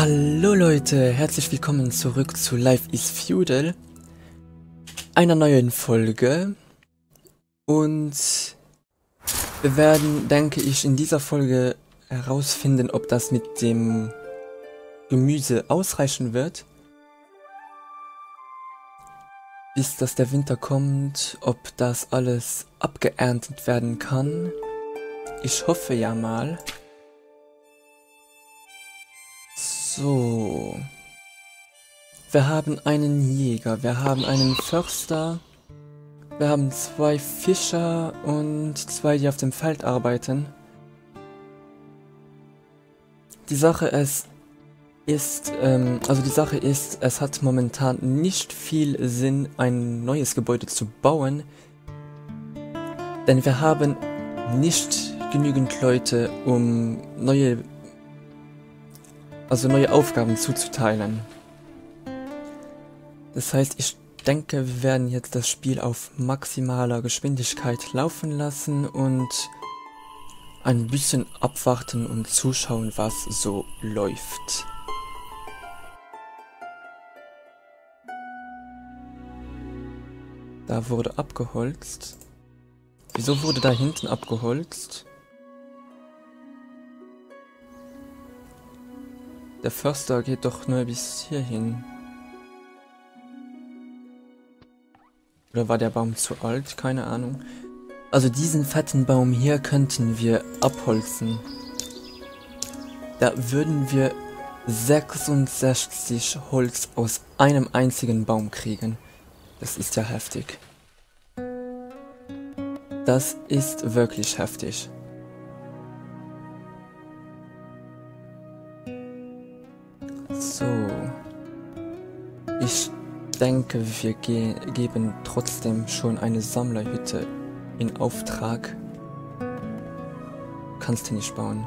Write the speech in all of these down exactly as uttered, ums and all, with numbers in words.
Hallo Leute, herzlich willkommen zurück zu Life is Feudal, einer neuen Folge, und wir werden, denke ich, in dieser Folge herausfinden, ob das mit dem Gemüse ausreichen wird, bis dass der Winter kommt, ob das alles abgeerntet werden kann. Ich hoffe ja mal. So, wir haben einen Jäger, wir haben einen Förster, wir haben zwei Fischer und zwei, die auf dem Feld arbeiten. Die Sache ist, ist ähm, also die Sache ist, es hat momentan nicht viel Sinn, ein neues Gebäude zu bauen, denn wir haben nicht genügend Leute, um neue Also neue Aufgaben zuzuteilen. Das heißt, ich denke, wir werden jetzt das Spiel auf maximaler Geschwindigkeit laufen lassen und ein bisschen abwarten und zuschauen, was so läuft. Da wurde abgeholzt. Wieso wurde da hinten abgeholzt? Der Förster geht doch nur bis hierhin. Oder war der Baum zu alt? Keine Ahnung. Also diesen fetten Baum hier könnten wir abholzen. Da würden wir sechsundsechzig Holz aus einem einzigen Baum kriegen. Das ist ja heftig. Das ist wirklich heftig. Ich denke, wir ge geben trotzdem schon eine Sammlerhütte in Auftrag. Kannst du nicht bauen.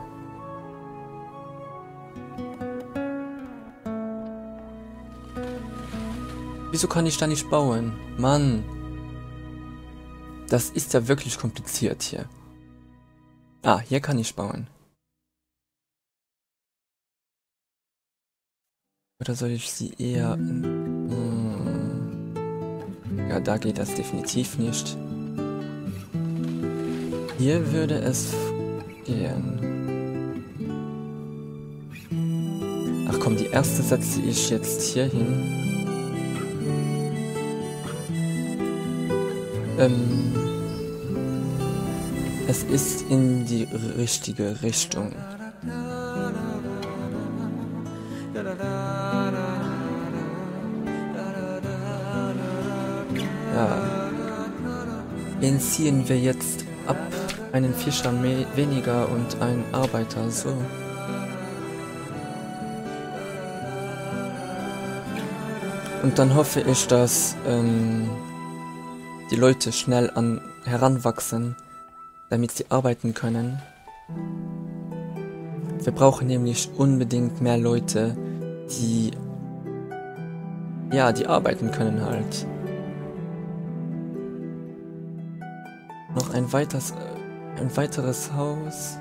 Wieso kann ich da nicht bauen? Mann! Das ist ja wirklich kompliziert hier. Ah, hier kann ich bauen. Oder soll ich sie eher... Ja, da geht das definitiv nicht. Hier würde es gehen. Ach komm, die erste setze ich jetzt hier hin. Ähm, es ist in die richtige Richtung. Ja. Den ziehen wir jetzt ab. Einen Fischer mehr, weniger und einen Arbeiter, so. Und dann hoffe ich, dass ähm, die Leute schnell an, heranwachsen, damit sie arbeiten können. Wir brauchen nämlich unbedingt mehr Leute, die, ja, die arbeiten können halt. Noch ein weiteres, ein weiteres Haus.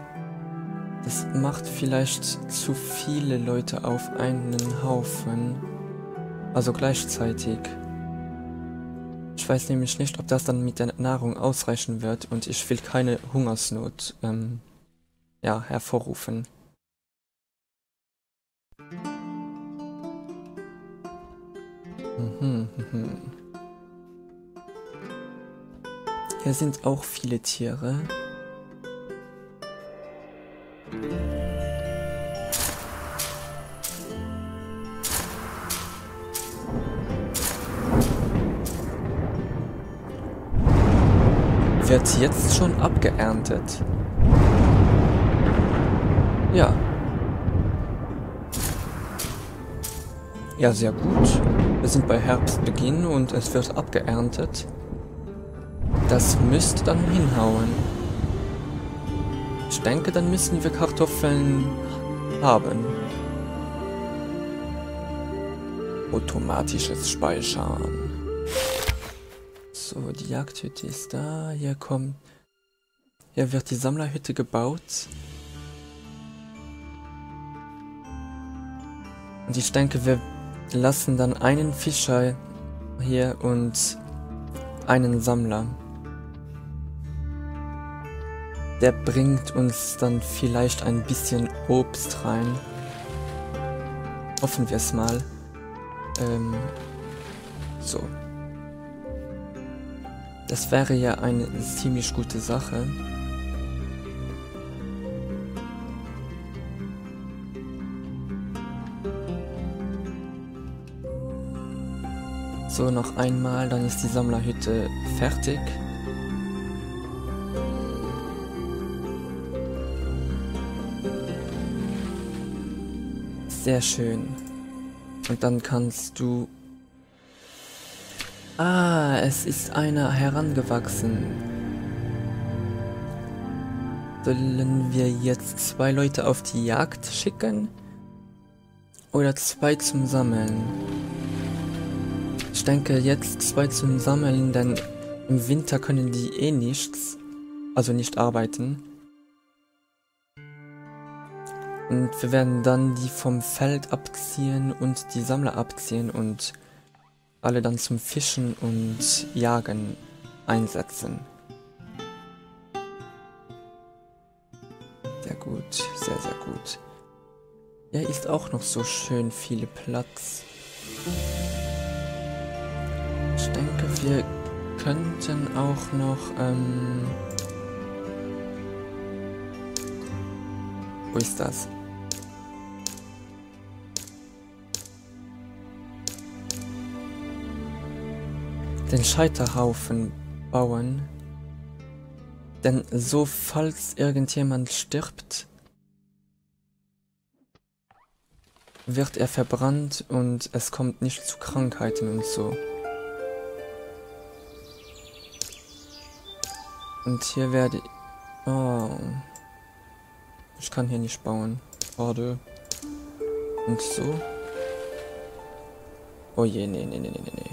Das macht vielleicht zu viele Leute auf einen Haufen. Also gleichzeitig. Ich weiß nämlich nicht, ob das dann mit der Nahrung ausreichen wird, und ich will keine Hungersnot ähm, ja, hervorrufen. Mhm, mhm. Hier sind auch viele Tiere. Wird jetzt schon abgeerntet? Ja. Ja, sehr gut. Wir sind bei Herbstbeginn und es wird abgeerntet. Das müsste dann hinhauen. Ich denke, dann müssen wir Kartoffeln haben. Automatisches Speichern. So, die Jagdhütte ist da. Hier kommt... Hier wird die Sammlerhütte gebaut. Und ich denke, wir lassen dann einen Fischer hier und einen Sammler. Der bringt uns dann vielleicht ein bisschen Obst rein. Hoffen wir es mal. Ähm, so. Das wäre ja eine ziemlich gute Sache. So, noch einmal, dann ist die Sammlerhütte fertig. Sehr schön. Und dann kannst du... Ah, es ist einer herangewachsen. Sollen wir jetzt zwei Leute auf die Jagd schicken? Oder zwei zum Sammeln? Ich denke jetzt zwei zum Sammeln, denn im Winter können die eh nichts, also nicht arbeiten. Und wir werden dann die vom Feld abziehen und die Sammler abziehen und alle dann zum Fischen und Jagen einsetzen. Sehr gut, sehr sehr gut. Hier ist auch noch so schön viel Platz. Ich denke, wir könnten auch noch, ähm... wo ist das? Den Scheiterhaufen bauen. Denn so, falls irgendjemand stirbt, wird er verbrannt und es kommt nicht zu Krankheiten und so. Und hier werde ich... Oh. Ich kann hier nicht bauen. Schade. Und so. Oh je, nee, nee, nee, nee, nee.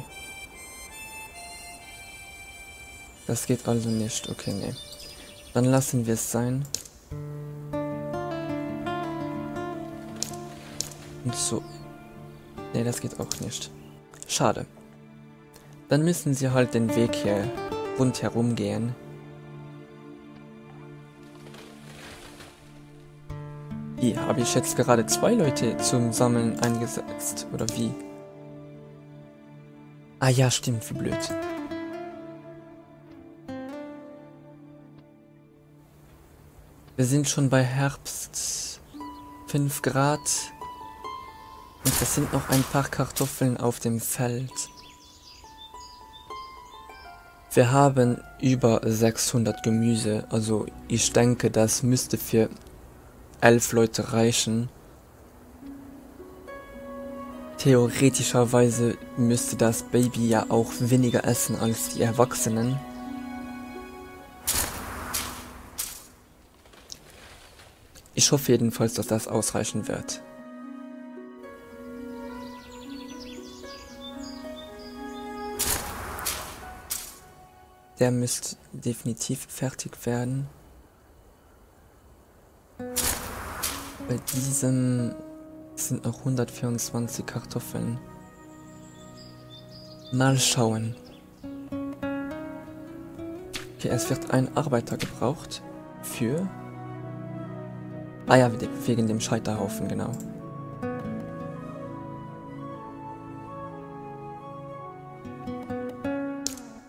Das geht also nicht. Okay, nee. Dann lassen wir es sein. Und so. Nee, das geht auch nicht. Schade. Dann müssen sie halt den Weg hier rundherum gehen. Habe ich jetzt gerade zwei Leute zum Sammeln eingesetzt, oder wie? Ah ja, stimmt, wie blöd. Wir sind schon bei Herbst, fünf Grad und es sind noch ein paar Kartoffeln auf dem Feld. Wir haben über sechshundert Gemüse, also ich denke, das müsste für elf Leute reichen. Theoretischerweise müsste das Baby ja auch weniger essen als die Erwachsenen. Ich hoffe jedenfalls, dass das ausreichen wird. Der müsste definitiv fertig werden. Bei diesem sind noch hundertvierundzwanzig Kartoffeln. Mal schauen. Okay, es wird ein Arbeiter gebraucht. Für? Ah ja, wegen dem Scheiterhaufen, genau.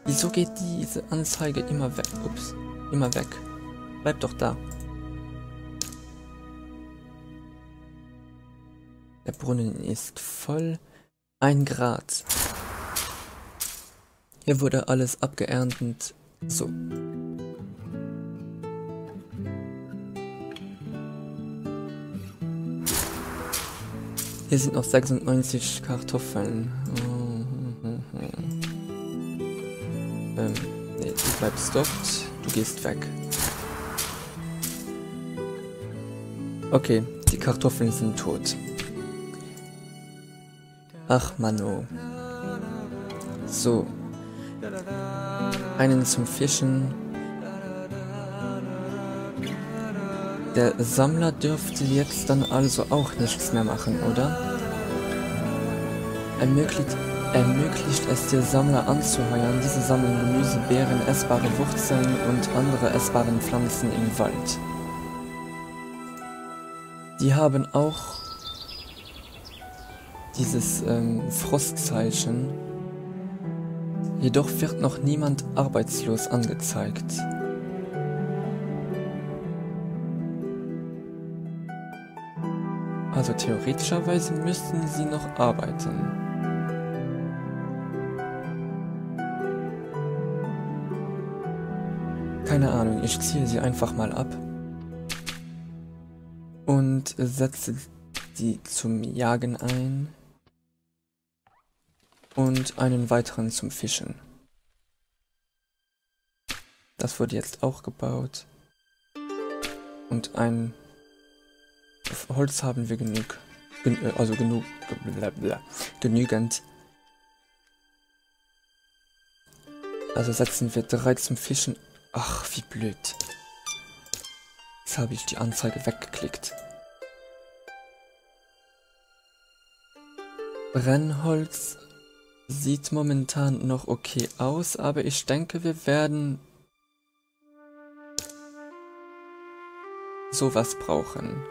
Wieso geht diese Anzeige immer weg? Ups, immer weg. Bleib doch da. Der Brunnen ist voll. Ein Grad. Hier wurde alles abgeerntet. So. Hier sind noch sechsundneunzig Kartoffeln. Oh, oh, oh. Ähm, nee, du bleibst dort. Du gehst weg. Okay, die Kartoffeln sind tot. Ach, Mano. So. Einen zum Fischen. Der Sammler dürfte jetzt dann also auch nichts mehr machen, oder? ermöglicht, ermöglicht es dir, Sammler anzuheuern. Diese sammeln Gemüse, Beeren, essbare Wurzeln und andere essbare Pflanzen im Wald. Die haben auch dieses ähm, Frostzeichen. Jedoch wird noch niemand arbeitslos angezeigt. Also theoretischerweise müssten sie noch arbeiten. Keine Ahnung, ich ziehe sie einfach mal ab. Und setze die zum Jagen ein. Und einen weiteren zum Fischen. Das wurde jetzt auch gebaut. Und ein... Auf Holz haben wir genug. Gen also genug... Blablabla. Genügend. Also setzen wir drei zum Fischen. Ach, wie blöd. Jetzt habe ich die Anzeige weggeklickt. Brennholz sieht momentan noch okay aus, aber ich denke, wir werden sowas brauchen.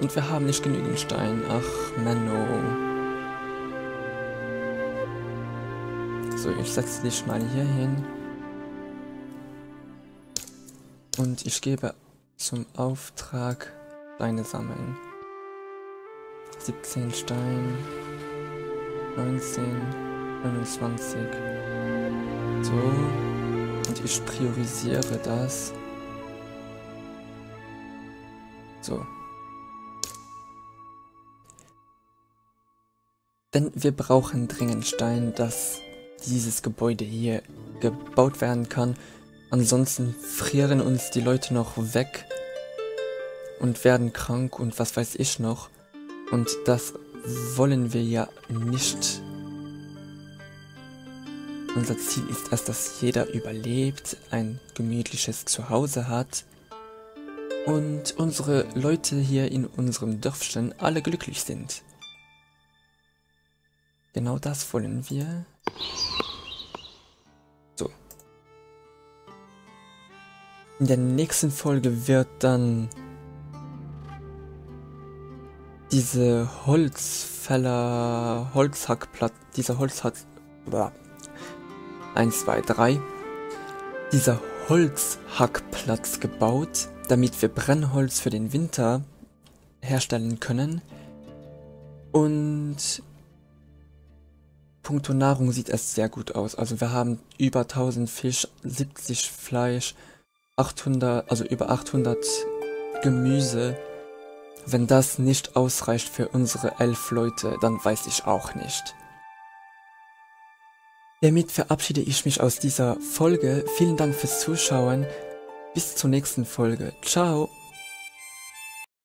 Und wir haben nicht genügend Stein. Ach, Menno. So, ich setze dich mal hier hin. Und ich gebe zum Auftrag Steine sammeln. siebzehn Stein, neunzehn, neunundzwanzig. So, und ich priorisiere das. So. Denn wir brauchen dringend Stein, dass dieses Gebäude hier gebaut werden kann. Ansonsten frieren uns die Leute noch weg und werden krank und was weiß ich noch. Und das wollen wir ja nicht. Unser Ziel ist es, dass jeder überlebt, ein gemütliches Zuhause hat und unsere Leute hier in unserem Dörfchen alle glücklich sind. Genau das wollen wir. So. In der nächsten Folge wird dann diese Holzfäller, Holzhackplatte, dieser Holzhack, eins, zwei, drei, dieser Holzhackplatz gebaut, damit wir Brennholz für den Winter herstellen können. Und punkto Nahrung sieht es sehr gut aus. Also wir haben über tausend Fisch, siebzig Fleisch, achthundert, also über achthundert Gemüse. Wenn das nicht ausreicht für unsere elf Leute, dann weiß ich auch nicht. Damit verabschiede ich mich aus dieser Folge. Vielen Dank fürs Zuschauen. Bis zur nächsten Folge. Ciao.